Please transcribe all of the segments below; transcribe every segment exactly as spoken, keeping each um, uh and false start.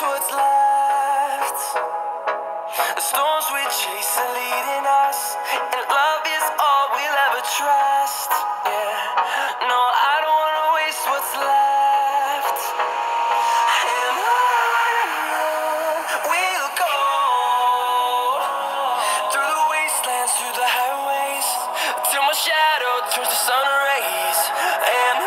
that's what's left. The storms we chase are leading us, and love is all we'll ever trust. Yeah, no, I don't wanna waste what's left. And on we'll go, through the wastelands, through the highways, till my shadow turns to sun rays. And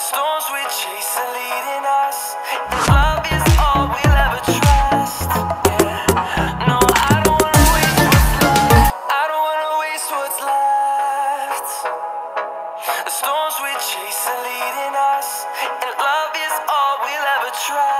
storms we chase are leading us, and love is all we'll ever try.